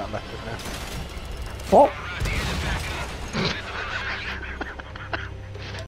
that left it now. What?